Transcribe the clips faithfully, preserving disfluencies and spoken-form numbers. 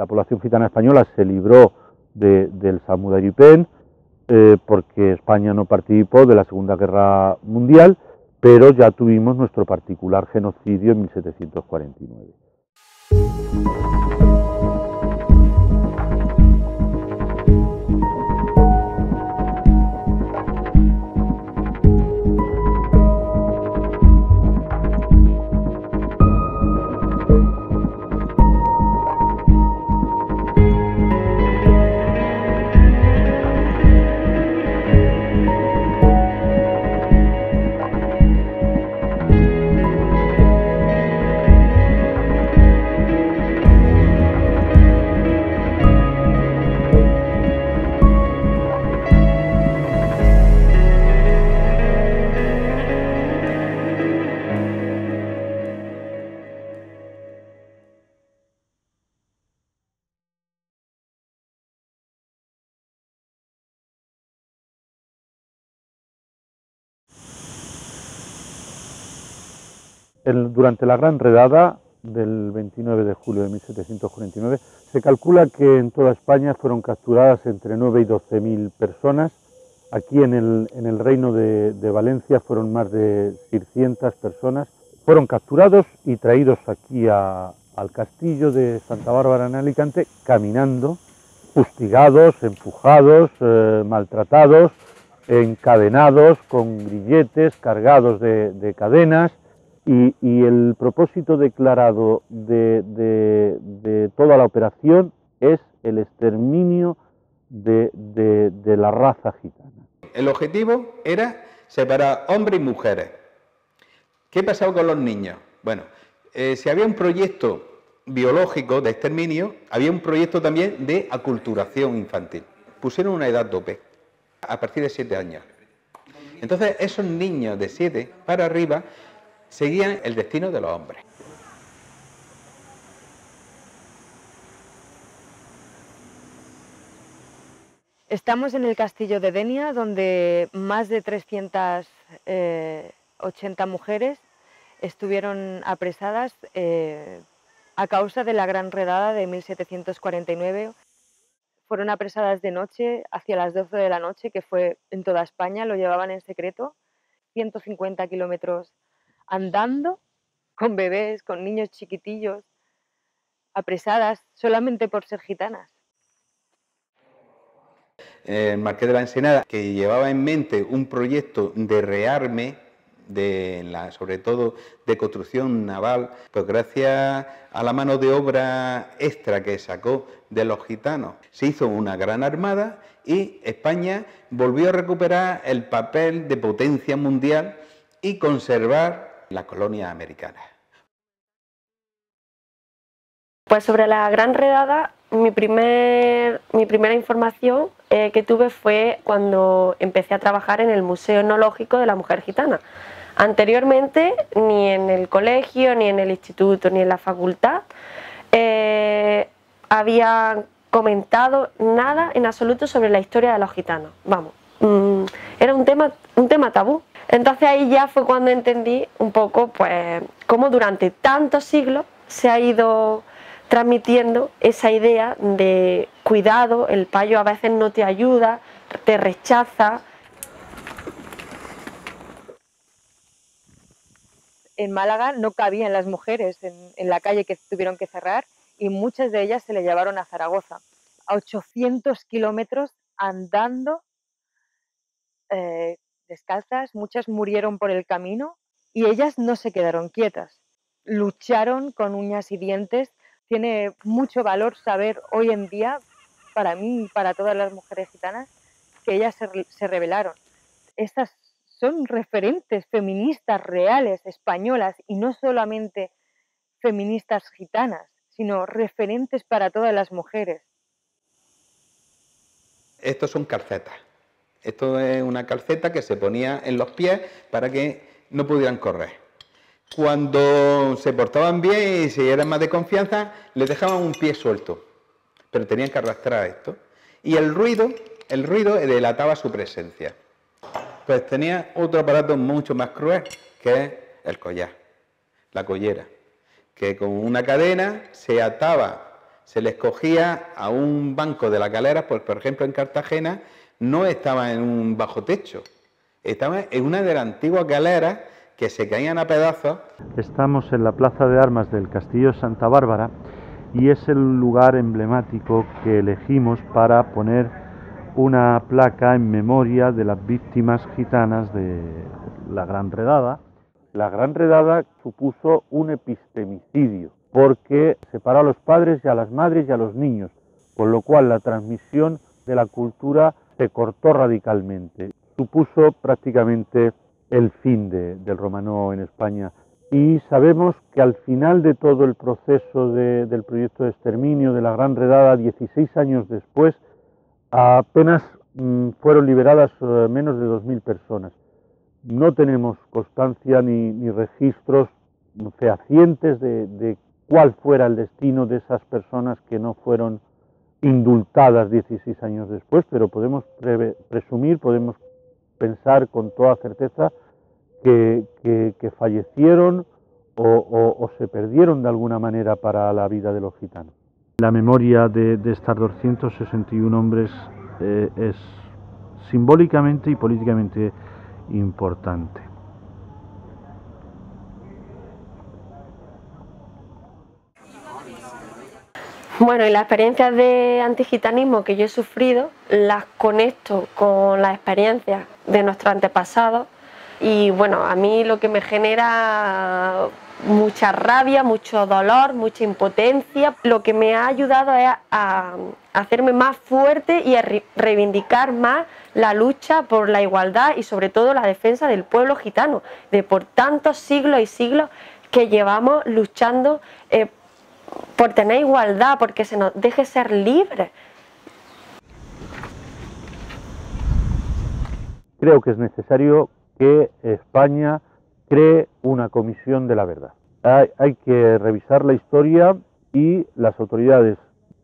la población gitana española se libró de, del Samudaripen, eh, porque España no participó de la Segunda Guerra Mundial, pero ya tuvimos nuestro particular genocidio en mil setecientos cuarenta y nueve. Durante la Gran Redada del veintinueve de julio de mil setecientos cuarenta y nueve se calcula que en toda España fueron capturadas entre nueve y doce mil personas. Aquí en el, en el Reino de, de Valencia fueron más de seiscientas personas. Fueron capturados y traídos aquí a, al castillo de Santa Bárbara en Alicante caminando, fustigados, empujados, eh, maltratados, encadenados con grilletes, cargados de, de cadenas. Y, y el propósito declarado de, de, de toda la operación es el exterminio de, de, de la raza gitana. El objetivo era separar hombres y mujeres. ¿Qué pasaba con los niños? Bueno, eh, si había un proyecto biológico de exterminio, había un proyecto también de aculturación infantil. Pusieron una edad tope, a partir de siete años. Entonces, esos niños de siete para arriba seguían el destino de los hombres. Estamos en el castillo de Denia, donde más de trescientas ochenta mujeres estuvieron apresadas eh, a causa de la Gran Redada de mil setecientos cuarenta y nueve. Fueron apresadas de noche, hacia las doce de la noche, que fue en toda España, lo llevaban en secreto, ciento cincuenta kilómetros andando, con bebés, con niños chiquitillos, apresadas solamente por ser gitanas. El Marqués de la Ensenada, que llevaba en mente un proyecto de rearme, de la, sobre todo de construcción naval, pues gracias a la mano de obra extra que sacó de los gitanos, se hizo una gran armada y España volvió a recuperar el papel de potencia mundial y conservar las colonias americanas. Pues sobre la Gran Redada, mi, primer, mi primera información eh, que tuve fue cuando empecé a trabajar en el Museo Enológico de la Mujer Gitana. Anteriormente, ni en el colegio, ni en el instituto, ni en la facultad, eh, había comentado nada en absoluto sobre la historia de los gitanos. Vamos, mmm, era un tema, un tema tabú. Entonces ahí ya fue cuando entendí un poco pues cómo durante tantos siglos se ha ido transmitiendo esa idea de cuidado, el payo a veces no te ayuda, te rechaza. En Málaga no cabían las mujeres en, en la calle, que tuvieron que cerrar, y muchas de ellas se le llevaron a Zaragoza, a ochocientos kilómetros andando, eh, descalzas, muchas murieron por el camino y ellas no se quedaron quietas, lucharon con uñas y dientes. Tiene mucho valor saber hoy en día, para mí y para todas las mujeres gitanas, que ellas se, se rebelaron. Estas son referentes feministas reales, españolas, y no solamente feministas gitanas, sino referentes para todas las mujeres. Estos son calcetas. Esto es una calceta que se ponía en los pies para que no pudieran correr. Cuando se portaban bien y si eran más de confianza, les dejaban un pie suelto, pero tenían que arrastrar esto. Y el ruido, el ruido delataba su presencia. Pues tenía otro aparato mucho más cruel, que es el collar, la collera, que con una cadena se ataba, Se les cogía a un banco de la Calera, pues, por ejemplo, en Cartagena, no estaba en un bajo techo, estaba en una de las antiguas galeras que se caían a pedazos. Estamos en la Plaza de Armas del Castillo Santa Bárbara y es el lugar emblemático que elegimos para poner una placa en memoria de las víctimas gitanas de la Gran Redada. La Gran Redada supuso un epistemicidio, porque separó a los padres y a las madres y a los niños, con lo cual la transmisión de la cultura se cortó radicalmente. Supuso prácticamente el fin de, del romano en España. Y sabemos que al final de todo el proceso de, del proyecto de exterminio de la Gran Redada, dieciséis años después, apenas mmm, fueron liberadas eh, menos de dos mil personas. No tenemos constancia ni, ni registros fehacientes de, de cuál fuera el destino de esas personas que no fueron indultadas dieciséis años después, pero podemos pre presumir, podemos pensar con toda certeza que, que, que fallecieron o, o, o se perdieron de alguna manera para la vida de los gitanos. La memoria de, de estos doscientos sesenta y uno hombres eh, es simbólicamente y políticamente importante. Bueno, y las experiencias de antigitanismo que yo he sufrido las conecto con las experiencias de nuestros antepasados y, bueno, a mí lo que me genera mucha rabia, mucho dolor, mucha impotencia. Lo que me ha ayudado es a hacerme más fuerte y a reivindicar más la lucha por la igualdad y, sobre todo, la defensa del pueblo gitano, de por tantos siglos y siglos que llevamos luchando eh, por tener igualdad, porque se nos deje ser libres. Creo que es necesario que España cree una comisión de la verdad. Hay, hay que revisar la historia y las autoridades,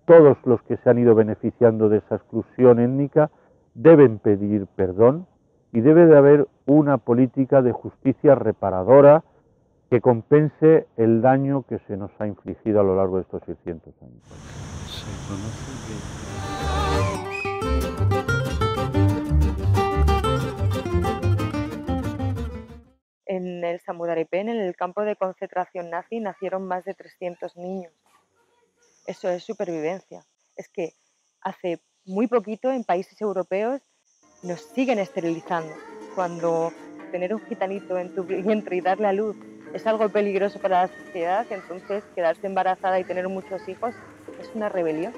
todos los que se han ido beneficiando de esa exclusión étnica, deben pedir perdón y debe de haber una política de justicia reparadora que compense el daño que se nos ha infligido a lo largo de estos seiscientos años. Se conoce que... En el Samudaripen, en el campo de concentración nazi, nacieron más de trescientos niños. Eso es supervivencia. Es que hace muy poquito en países europeos nos siguen esterilizando. Cuando tener un gitanito en tu vientre y darle a luz es algo peligroso para la sociedad, entonces quedarse embarazada y tener muchos hijos es una rebelión.